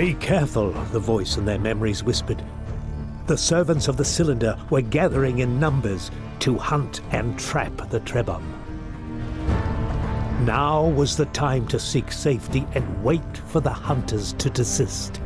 "Be careful," the voice in their memories whispered. The servants of the cylinder were gathering in numbers to hunt and trap the Trebhum. Now was the time to seek safety and wait for the hunters to desist.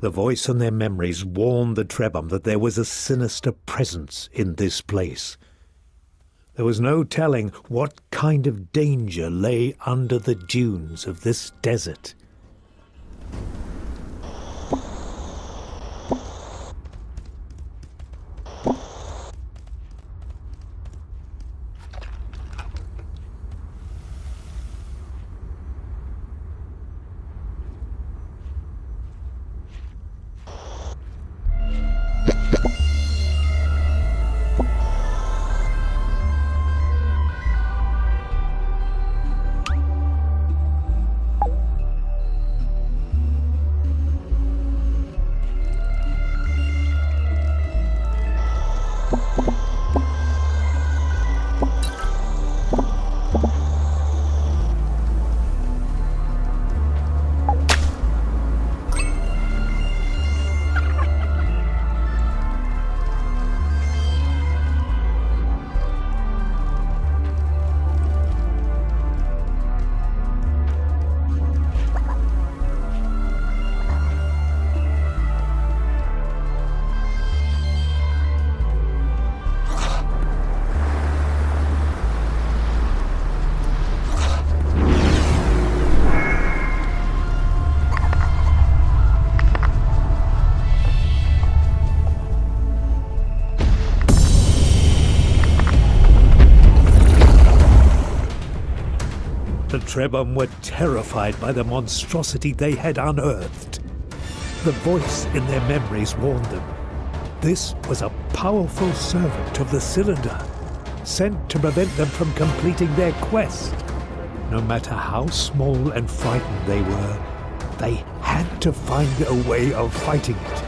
The voice in their memories warned the Trebhum that there was a sinister presence in this place. There was no telling what kind of danger lay under the dunes of this desert. The Trebhum were terrified by the monstrosity they had unearthed. The voice in their memories warned them. This was a powerful servant of the cylinder, sent to prevent them from completing their quest. No matter how small and frightened they were, they had to find a way of fighting it.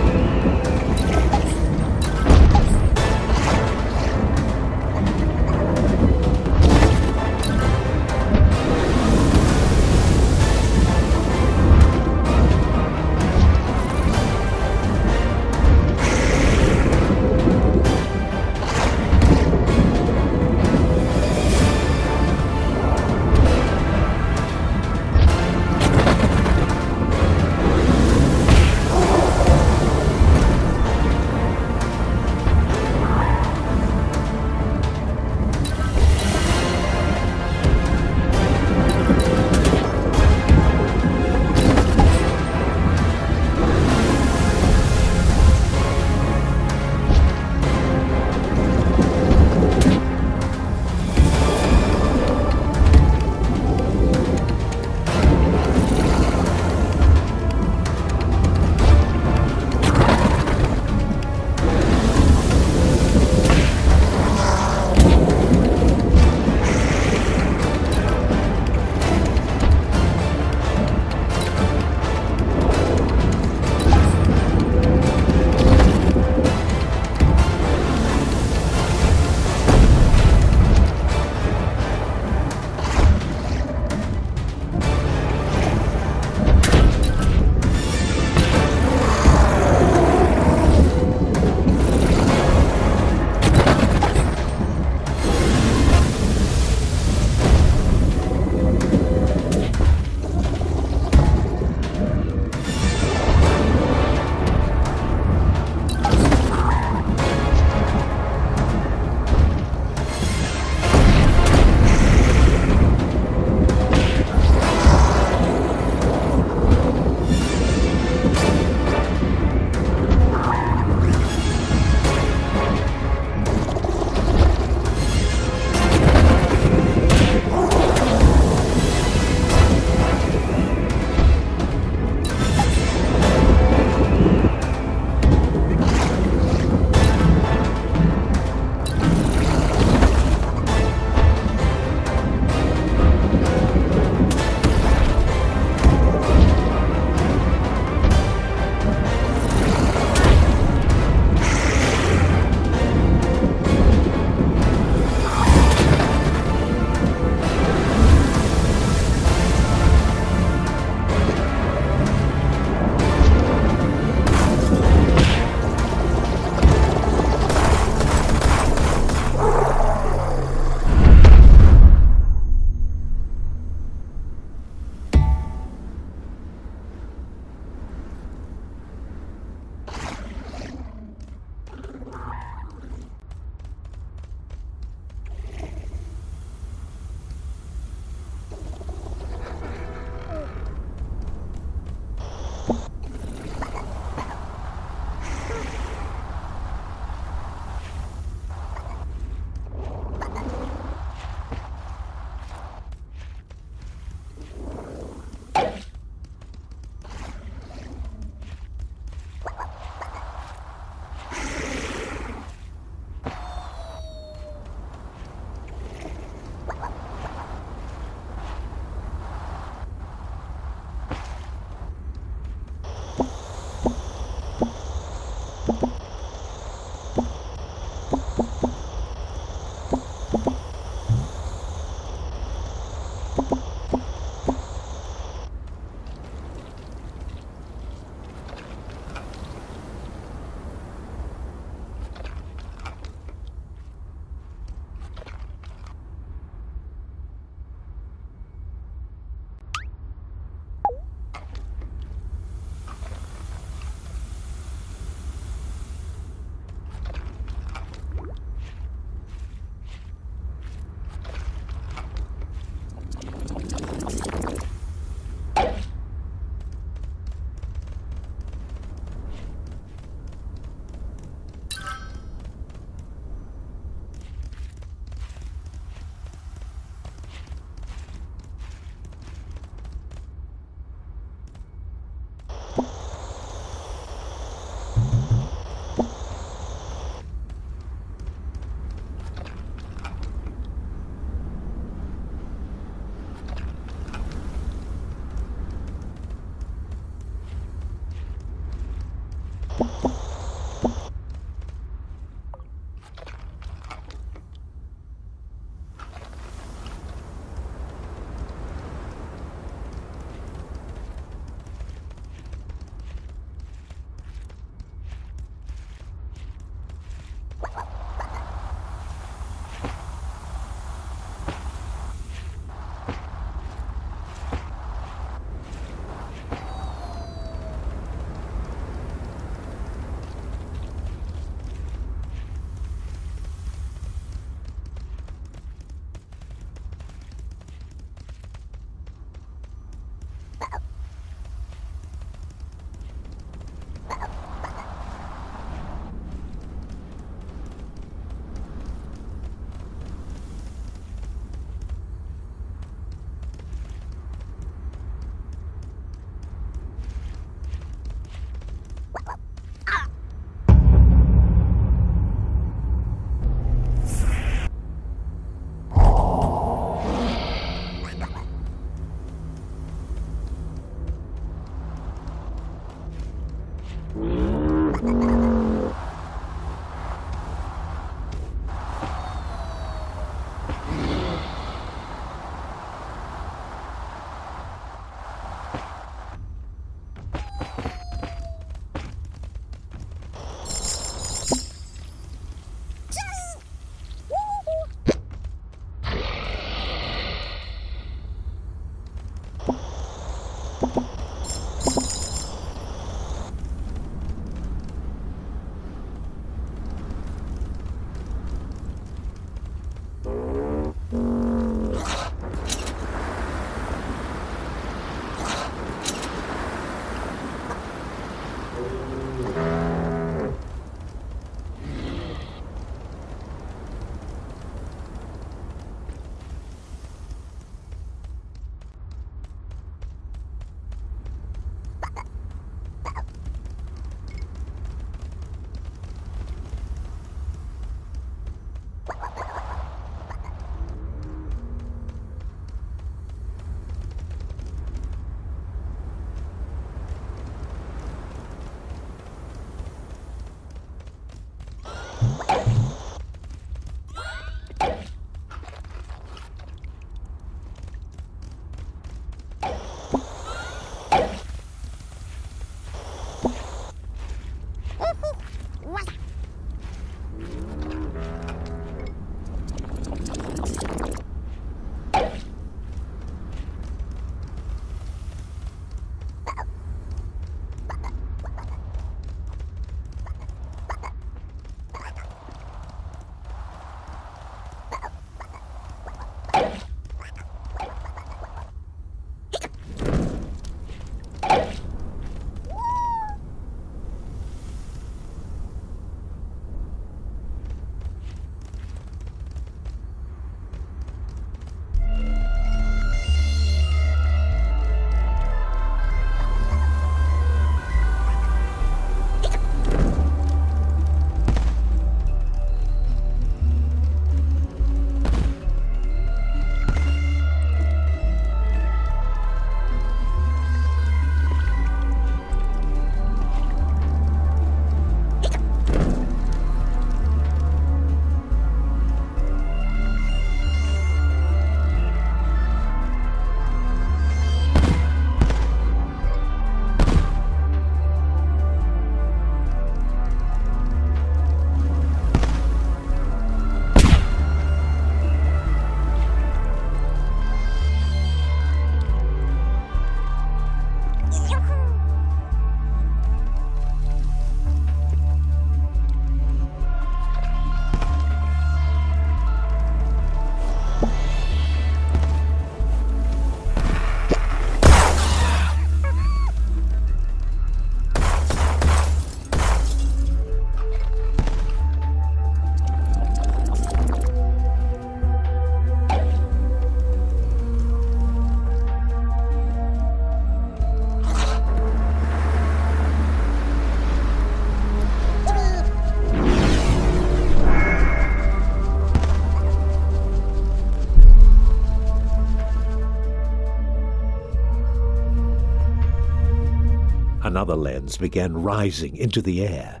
Another lens began rising into the air.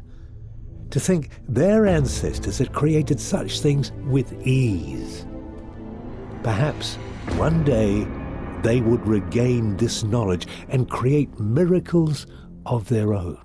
To think their ancestors had created such things with ease. Perhaps one day they would regain this knowledge and create miracles of their own.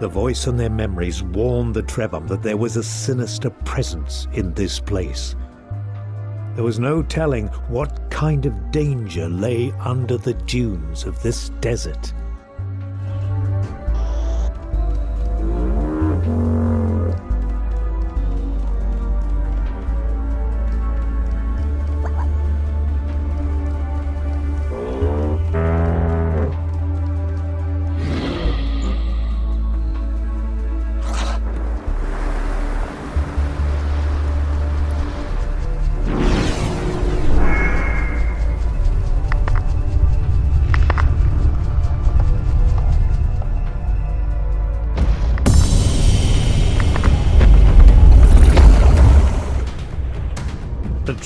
The voice and their memories warned the Trebhum that there was a sinister presence in this place. There was no telling what kind of danger lay under the dunes of this desert.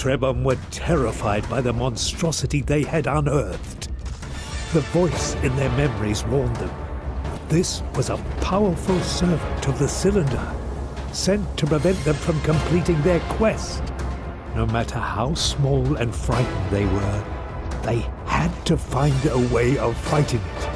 Trebhum were terrified by the monstrosity they had unearthed. The voice in their memories warned them that this was a powerful servant of the cylinder, sent to prevent them from completing their quest. No matter how small and frightened they were, they had to find a way of fighting it.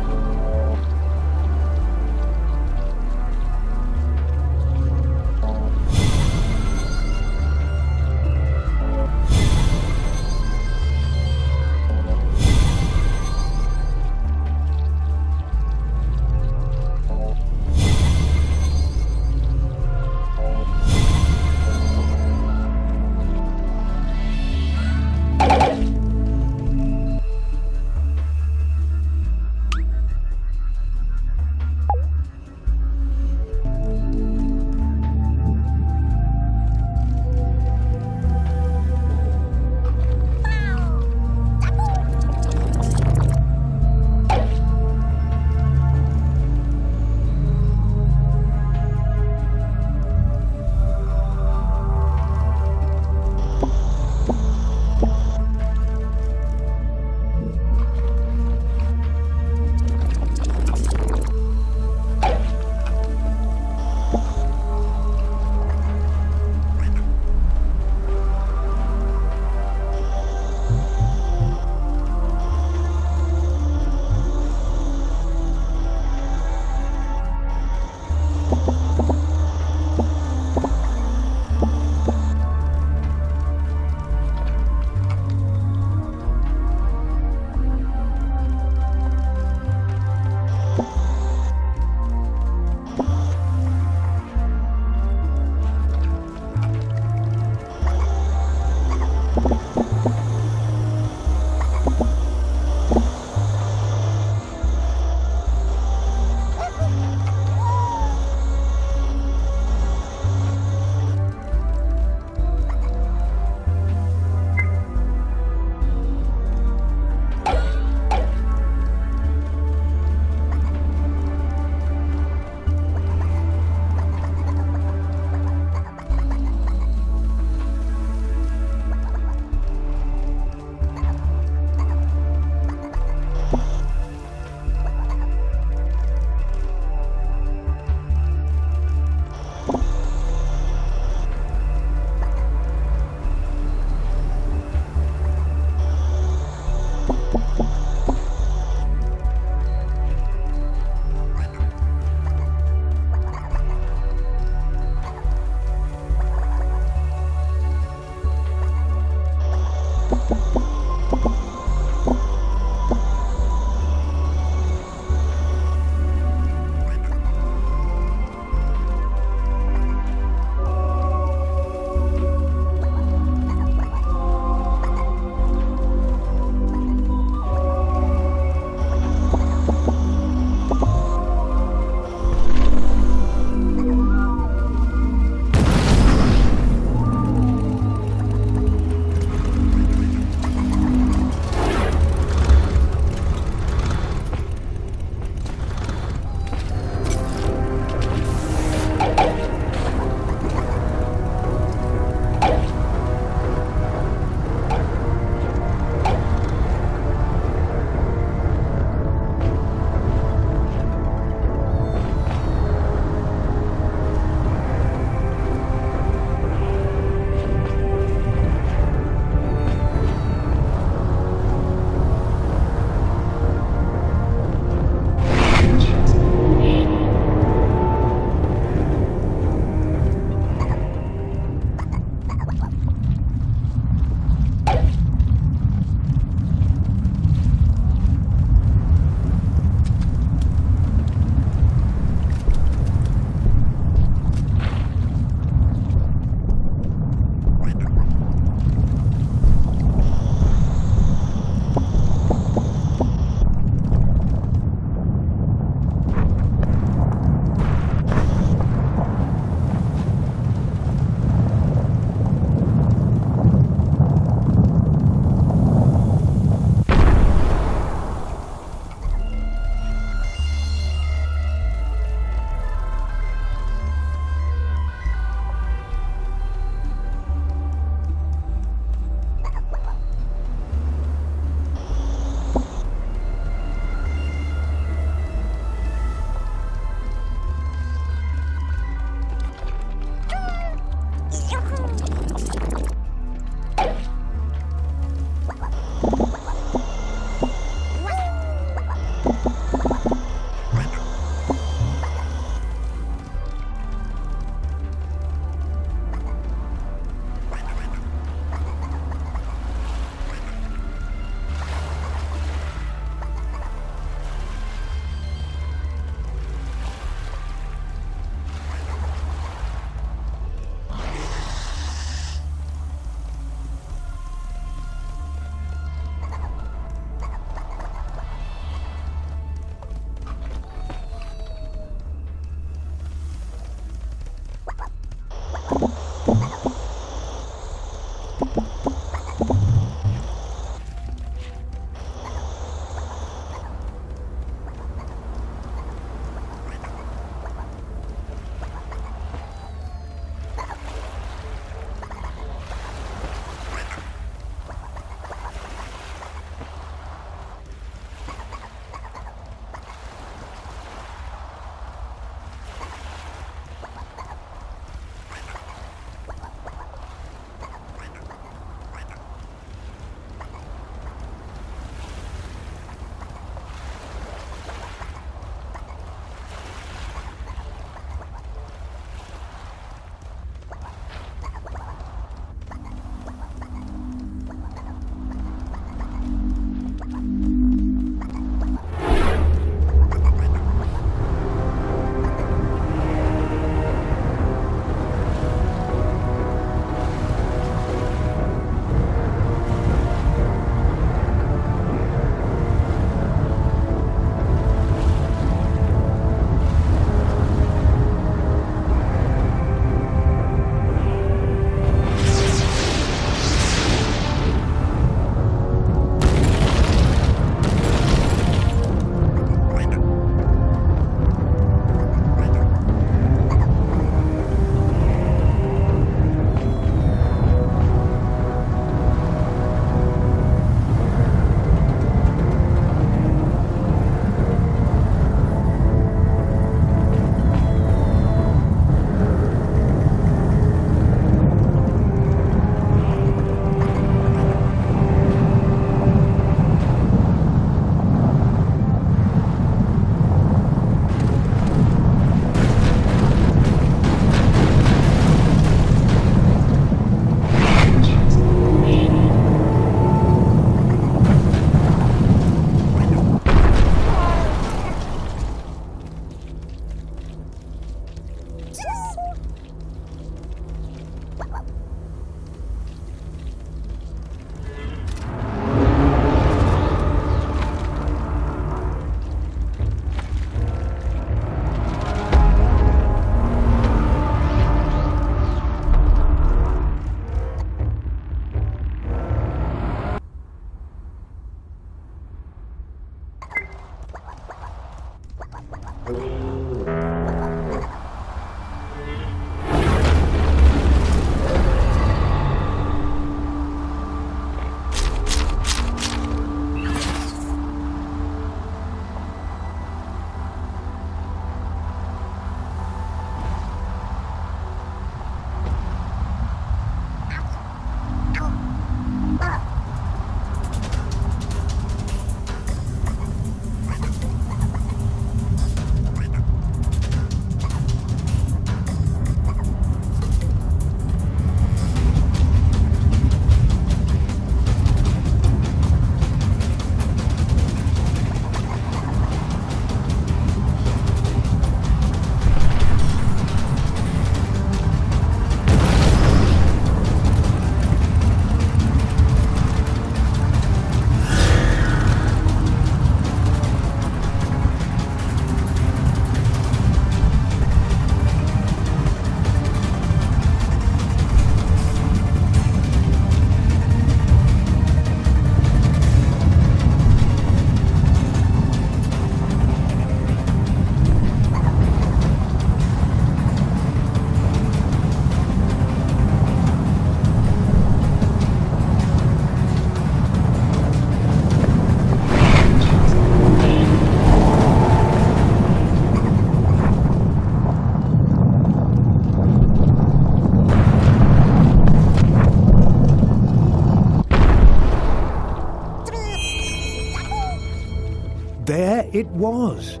There it was.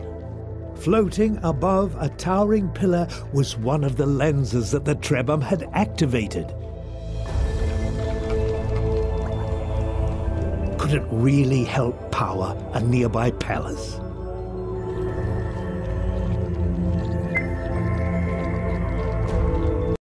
Floating above a towering pillar was one of the lenses that the Trebhum had activated. Could it really help power a nearby palace?